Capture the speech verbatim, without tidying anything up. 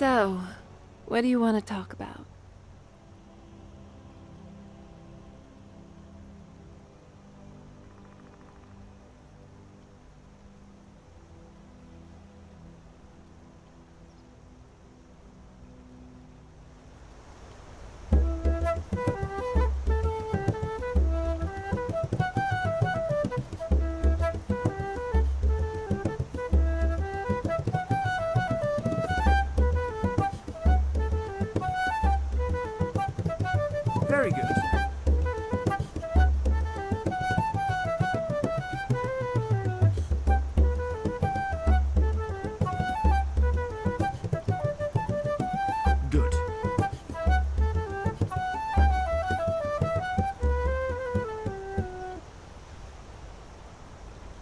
So, what do you want to talk about?